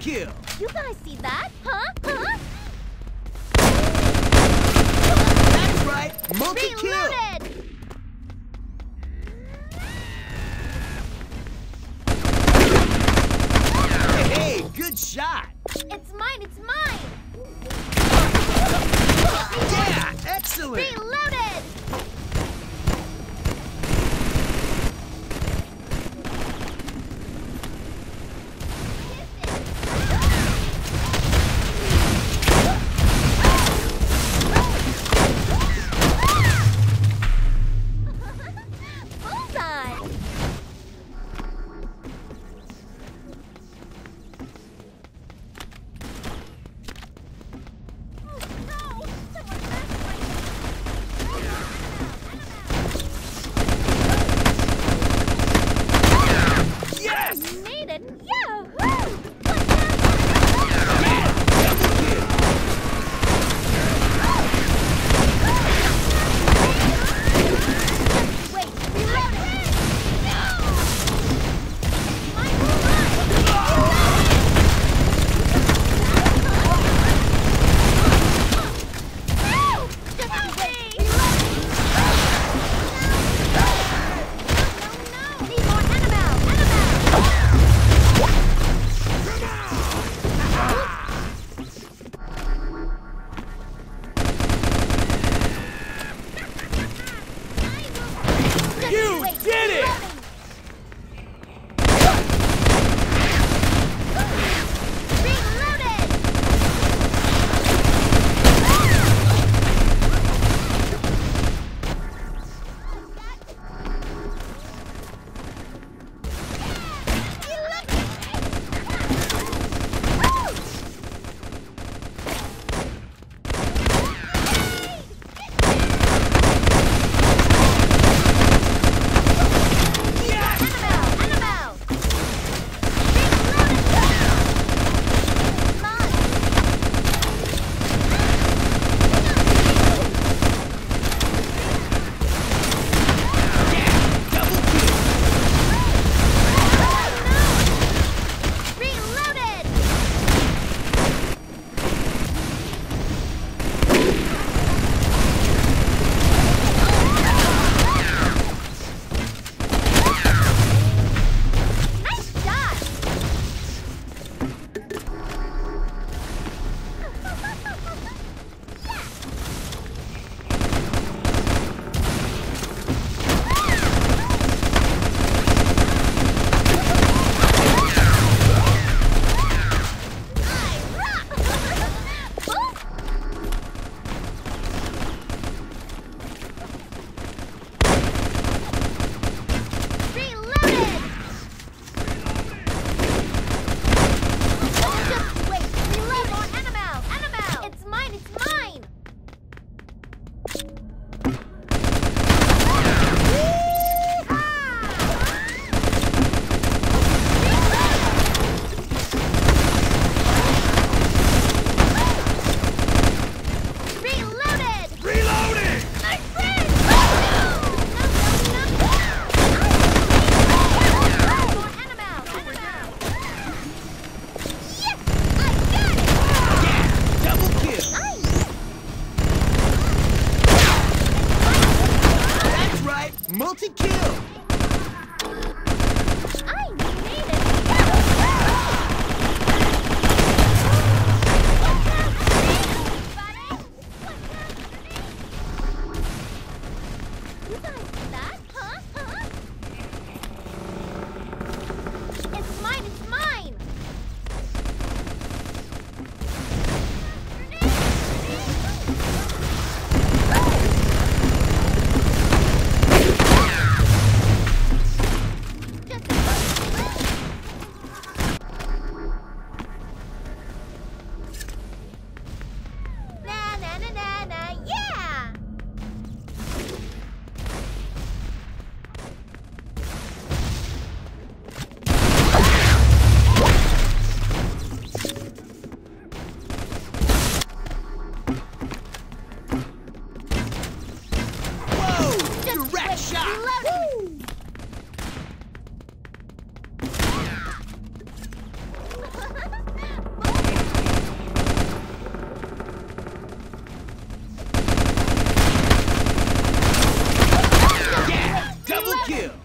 Kill. You guys see that? Huh? Huh? That's right! Multi-kill! Hey, good shot! It's mine, it's mine! Yeah! Excellent! Reloaded! Penalty kill! Double kill!